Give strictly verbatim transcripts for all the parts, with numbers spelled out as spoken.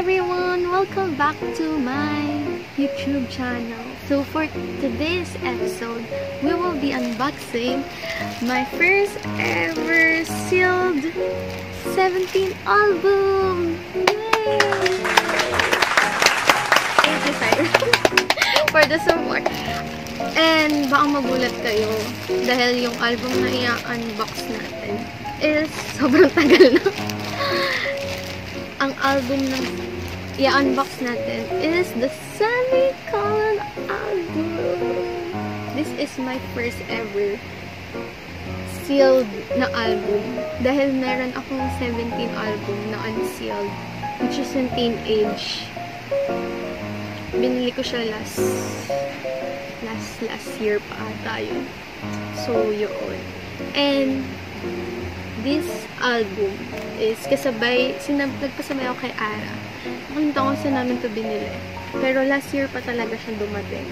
everyone, welcome back to my YouTube channel. So for today's episode, we will be unboxing my first ever sealed seventeen album. Yay! Thank you, Cyrus, for the support. And baka magulat kayo dahil yung album na i-unbox natin is sobrang tagal na. Ang album na i-unbox natin is the Sammy Cullen album. This is my first ever sealed na album. Dahil meron akong seventeen album na unsealed, which is in teenage. Binili ko siya last, last, last year pa ata yun. So, yun. And this album is kasabay, sinab, nagpasabay ako kay Ara. Nakunta ko sa namin ito binili. Pero last year pa talaga siya dumating.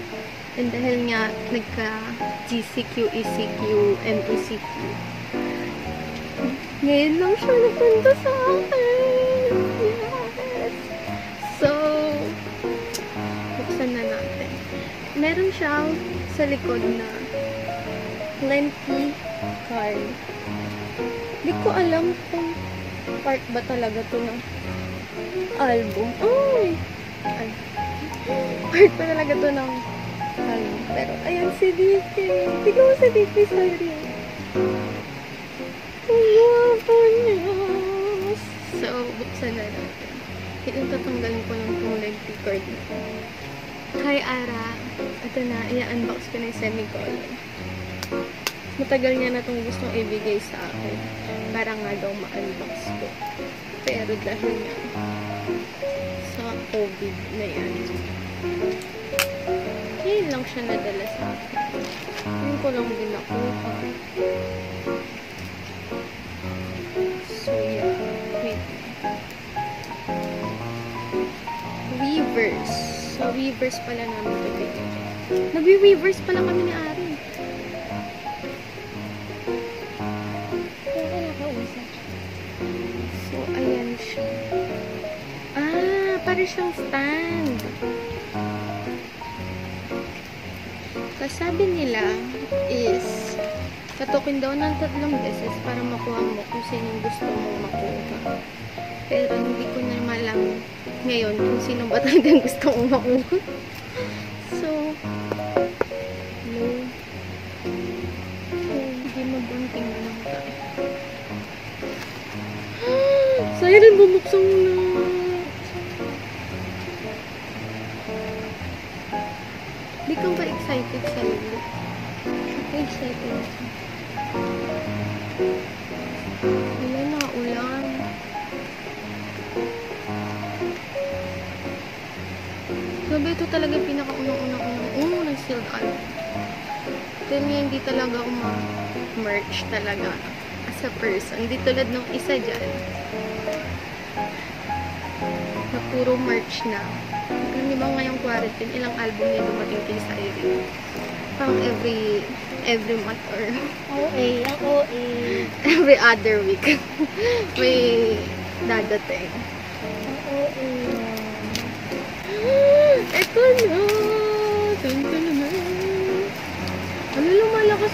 And dahil nga nagka G C Q, E C Q, M E C Q. Ngayon lang siya napunta sa akin. Yes! So, buksan na natin. Meron siyang sa likod na plenty card. Hindi ko alam kung part ba talaga to ng album. Ay! Ay! Part ba talaga to ng album. Pero, ayan si D K. Tignan mo si D K, sorry. Ang guwapo niya! So, buksan na natin. Ito, tatanggalin ko ng tulad record na. Hi, Ara. Ito na, i-unbox ko na yung Sammy Cullen. Matagal niya na itong gustong ibigay sa akin. Para nga daw ma-unbox ko. Pero dahil nga sa COVID na yan. Ngayon lang siya nadala sa akin. Ngayon ko lang din ako. So, yeah. Wait. Weavers. So, Weavers pala namin ito bigyan. Nabi-Weavers pala kami ni Ari. Siyang stand. Kasabi nila is patukin daw ng tatlong beses para makuha mo kung sino gusto mo makuha. Pero hindi ko na malam ngayon kung sino ba talagang gusto mo makuha. So, no. So, hindi mabunting na lang tayo. Sayang, bumuksan mo na. Hindi kang ba-excited sa'yo? Excited na siya. Wala na, ulan. Sabi, ito talaga pinaka-unang-unang-unang-unang sealed album. Then, hindi talaga ako ma-merch talaga as a person. Hindi tulad nung isa dyan. Na puro merch na. Hindi ba ngayong quarantine, ilang album niya dumating kay Cyrus? Pang every, every month or O A, ang O A. Every other week. May dadating. Ang O A. Ito na! Ito na! Ano lumalakas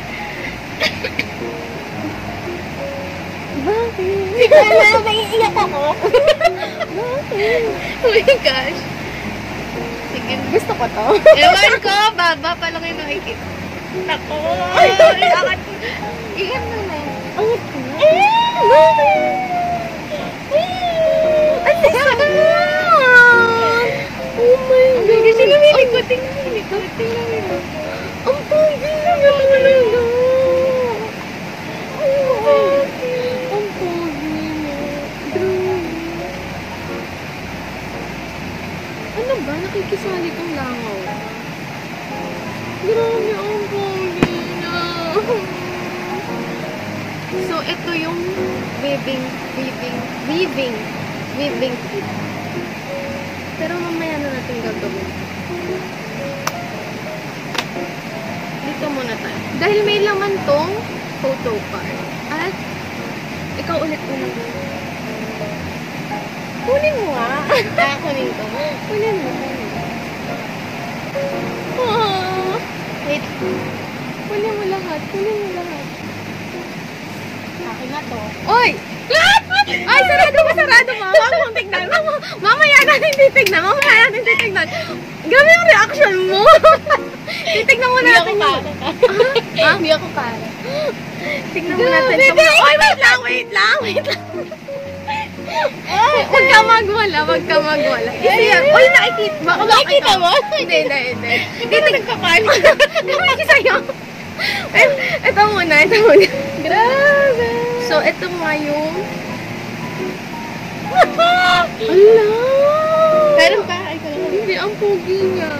Bakit? Ikaw na, naiiyak ako. Bakit? Oh my gosh. Gusto ko to. Ewan ko, baba pa lang yung nakikita. Nako! Ay, angat ko. Iyan mo na. Angat ko. Eh! Ay, sabi mo! Oh my God! Kasi lumilipot, tingnan nilipot, tingnan nilipot. Ang pangin na naman. Ano ba? Nakikita may kisali kang langaw. Grabe ang pogi na. So, ito yung weaving, weaving, weaving, weaving kit. Pero mamaya na natin gagawin. Dito muna tayo. Dahil may laman tong photo card. At, ikaw ulit-ulit. Kunin mo ah. Ah, kunin ko. Kunin mo. Oh, wait. Kunin mo lahat. Kunin mo lahat. Akin na to. Oy! Lahat! Ay, sarado ba? Sarado ba? Huwag mong tignan. Mamaya natin titignan. Mamaya natin titignan. Grabe yung reaction mo. Titignan mo natin. Hindi ako para. Hindi ako para. Tignan mo natin. Oy, wait lang, wait lang, wait lang. Huwag ka magwala, huwag ka magwala. Uy, nakikita mo. Nakikita mo? Hindi, hindi, hindi. Hindi na nagkakali. Nakikita sa'yo. Ito muna, ito muna. Grabe. So, ito nga yung... Ala! Meron pa? Hindi, ang pogi niya.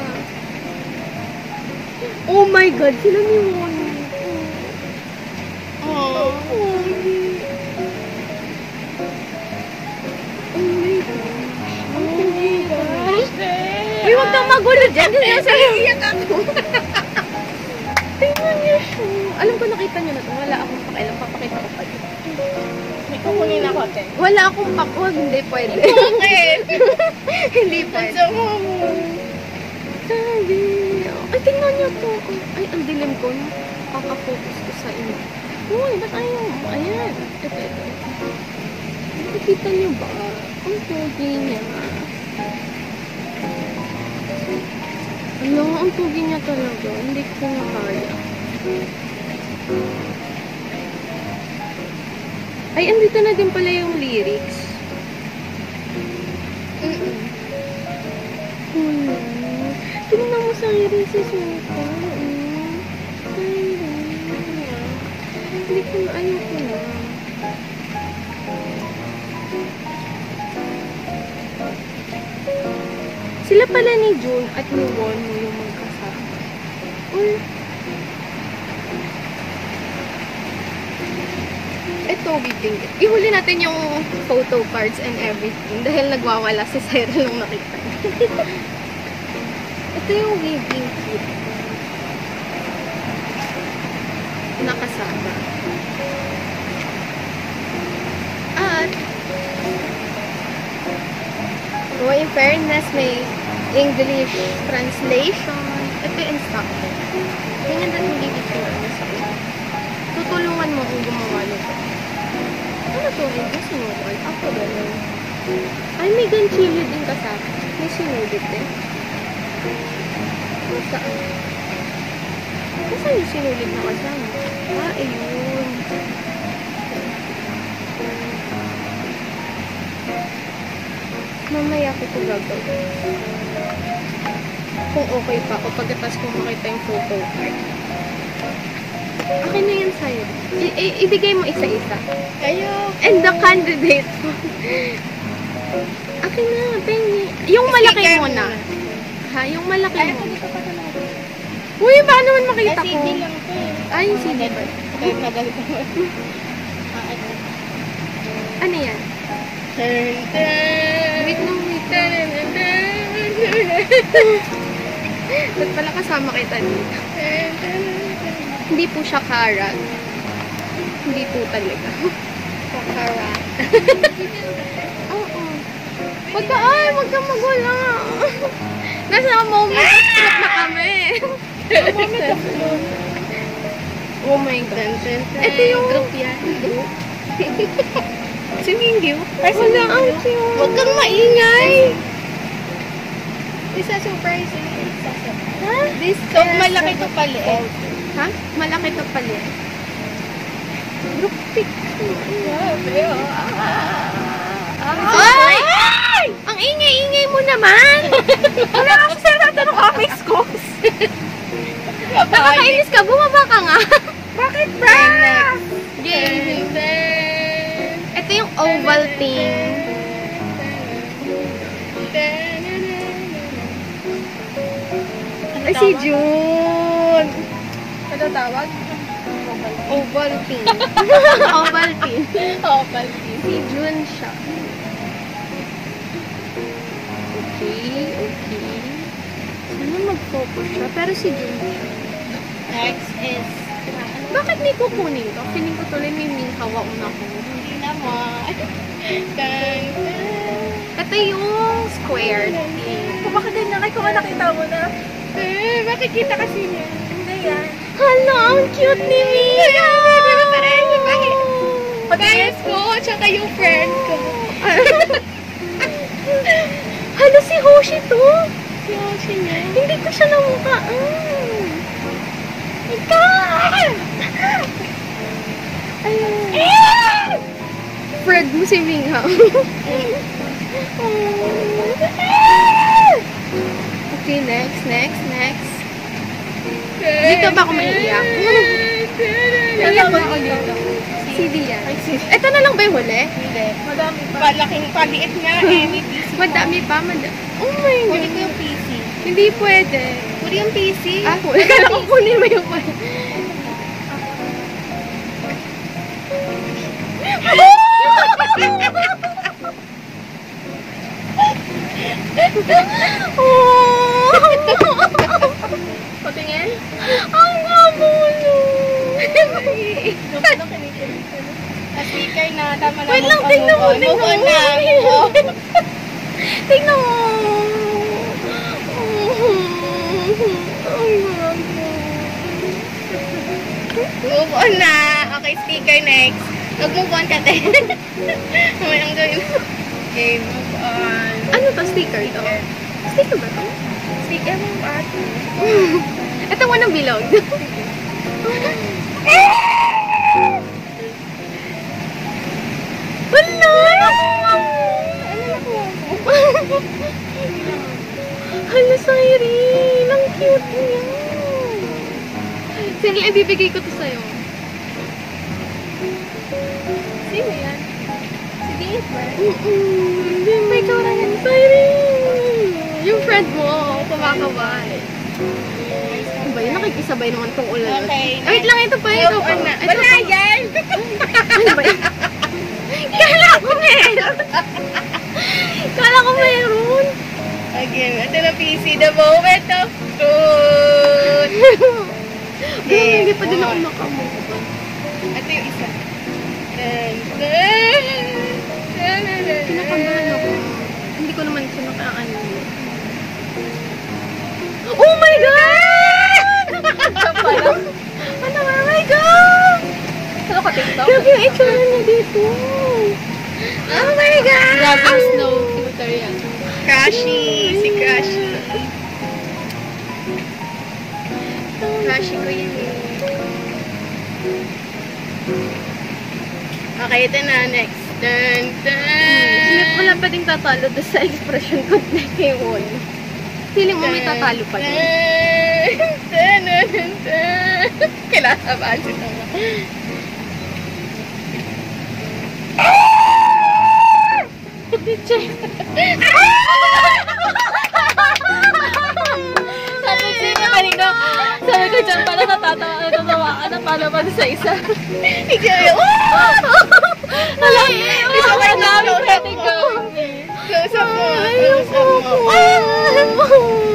Oh my God, sila ni Moni. Oh, pogi. Uy, huwag kang magulo dyan. Tingnan niyo siya. Alam ko nakita niyo na ito. Wala akong pakialam. Papakita ko pa dito. May kukunin ako, Ate. Wala akong pakuha. Hindi pwede. Okay. Hindi pwede. Sabi. Ay, tingnan niyo ito. Ay, ang dilim ko. Kaka-focus ko sa inyo. Uy, ba't ayaw? Ayan. Ito, ito. Nakikita niyo ba? Ang pogi niya. Ano, ang pogi niya talaga. Hindi ko na kaya. Ay, andito na din pala yung lyrics. Mm-mm. Wala. Tignan mo sa lyrics si Suka. Hindi ko na, ayaw ko na. Sila pala ni June at ni Won mo yung magkasama. Uy! Ito, bibing. Ihuli natin yung photo cards and everything dahil nagwawala si Sarah nung nakita. Ito yung weaving kit. Nakasama. At well, in fairness, may English translation. Ito yung instruction. Ganyan din hindi dito yung sa'yo. Tutulungan mo kung gumawa nito. Ano to? Ay, may sinubol. Ako gano'n. Ay, may ganchillo din ka sa akin. May sinubit eh. Saan? Saan yung sinubit na kasama? Ah, ayun. Mamaya ko ito gagawin. Kung okay pa ako pagkatas kung makita yung photo card. Akin na yan sa'yo. Ibigay mo isa-isa. Kayo. And the candidate. Akin na, Benny. Yung malaki muna. Ha? Yung malaki mo. Ay, ako dito pa na natin. Uy, paano man makita ko? Ay, C D lang ito eh. Ay, C D ba? Kaya nagalit ako. Ano yan? Turn, turn. Ba't pala kasama kita dito? Hindi po siya karat. Hindi po talaga. Karat. Oo. Wag ka, ay, wag ka magula. Nasa moment of truth na kami. Moment of truth. Oh my God. Ito yung group yan. Si Mingyu. Wala ang cute. Wag kang maingay. Isa surprise eh. Isa surprise. Ha? This so, malaki to paliit. Ha? Malaki to paliit. Group picture. Grabe oh. Ay! Ay! Ang ingay-ingay mo naman! Wala ka sa sarado ng office ko. Nakakainis ka. Bumaba ka nga. Bakit ba? Game. Ito yung oval thing. Ay, si June! Ano tawag? Ovaltine. Ovaltine. Ovaltine. Si June siya. Okay, okay. Sana mag-focus siya, pero si June siya. Next is... Bakit may kukunin ko? Feeling ko tuloy may minhawa una ko. Hindi naman. Ito yung square. Baka ganyan kayo kung nakita mo na. Eh, makikita kasi niya. Hindi yan. Hala, ang cute ni Mia! Hindi ba parang yung bakit? Pagayos ko, tsaka yung friend ko. Hala, si Hoshi to! Si Hoshi niya. Hindi ko siya namukha. Ikaw! Ayun. Fred mo si Mia. Okay, next, next, next. Dito ba ako maiiyak? Dito ba ako dito? Si Dia. Ito na lang ba yung huli? Hindi. Madami pa. Palaking paliit na eh. May P C pa. Madami pa. Oh my God. Kunin ko yung P C. Hindi pwede. Kunin yung P C. Ah, kunin. Kala ko kunin mo yung pwede. Oh! Patingin? Ang kamulo! Speaker na, tama na. Wait lang, tingnan mo, tingnan mo. Tingnan mo. Move on na. Okay, speaker next. Mag-move on ka din. Walang gawin mo. Okay, move on. Ano to? Sticker to? Sticker ba to? Sticker mo yung ato. Ito mo ng bilog. Wala! Ano na po? Hala, Cyrene! Ang cute niya! Sige, ibibigay ko to sa'yo. Sino yan? Si Dave, right? Oo! May kaura yan, Cyrene! Yung friend mo, kumakabay. Ano ba yun? Nakikisabay naman itong ulan. Okay. Wait lang, ito pa yun. Wala yan! Ano ba yun? Kala ko meron! Kala ko meron! Again, ito na P C. The moment of truth! Pero hindi pa din ako nakamove. Ito yung isa. Kinakabahan ako. Hindi ko naman siya nakaano. Oh my God! Ano? Oh my God! Ano ka TikTok? Grabe yung itsura niya dito. Oh my God! Rubber snow. Kashi. Si Kashi. Kashi ko yun eh. Okay, ito na. Next. Dun, dun. Wala pa ding tatalo doon sa expression ko na kay Wall. Feeling mo may tatalo pa din. Dun, dun, dun, dun. Kailangan sabaan si Tama. Sabi ko siya kanina. Sabi ko dyan pala natatawa. Natatawa na pala pa sa isa. Ikaw yung... Alam niyo, ito kayo namin pwede ko. Close up mo. Close up mo.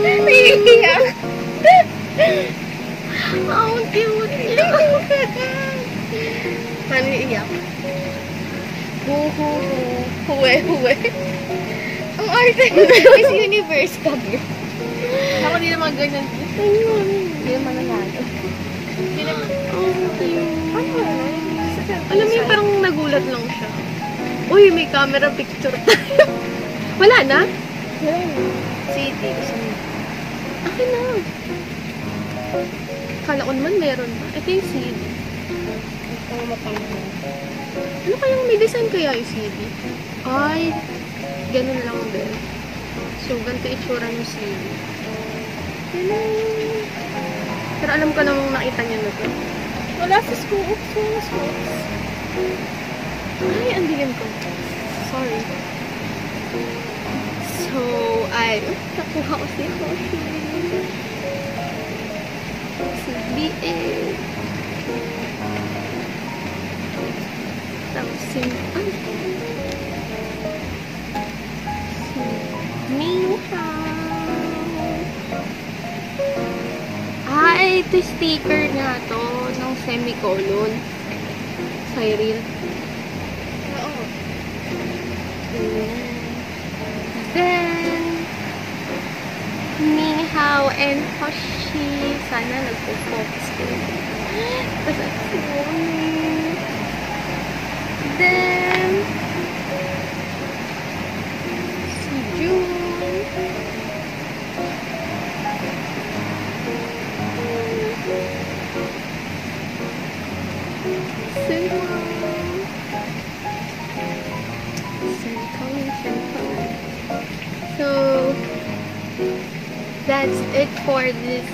Naiiyak. Ang cute niya. Ano iiyak? Huwe, huwe. Ang arte is universe kami. Ako din naman ganyan. Hindi naman nanalo. Hindi naman. Ano yun? Alam mo yung parang nagulat lang siya. Uy, may camera picture tayo. Wala na? Wala na. City. Akin na. Kala ko naman meron ba? Ito yung C D. Ano kayang may design kaya yung C D? Ay, ganun lang din. So, ganito itsura yung C D. Hello. Pero alam ko namang nakita niya na ito. Wala sa school. Oops, wala sa school. Ay, ang dilim ko. Sorry. So, ay, nakuha ko si Hoshi. y eh, ah, ito sticker na to ng Sammy Cullen. Cyril. Oo. Then, Ni Hao and Hoshi. Sana nagpo-focus ko. Basta then, si June. Sammy Cullen, Sammy Cullen. So, that's it for this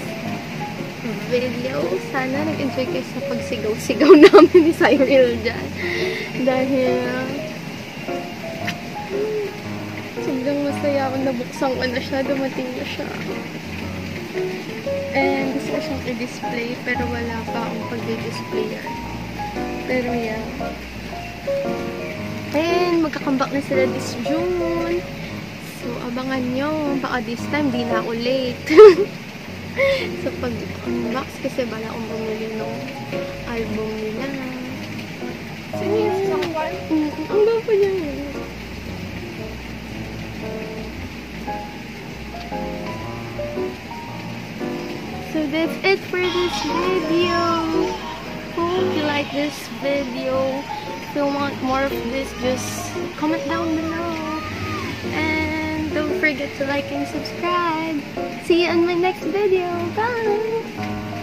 video. Sana nag-enjoy kayo sa pagsigaw-sigaw namin ni Cyril dyan. Dahil, sobrang masaya ako. Nabuksan ko na siya. Dumating na siya. And, gusto ko siyang i-display. Pero wala pa akong pag-display yan. Pero yeah. And, magkakambak na sila this June. So, abangan nyo. Baka this time, di na ako late. Sa pag-unbox kasi bala akong bumili ng album nila. So, yun. Ang baba niya yun. So, that's it for this video. Hope you like this video. If you want more of this, just comment down below. And don't forget to like and subscribe. See you in my next video. Bye!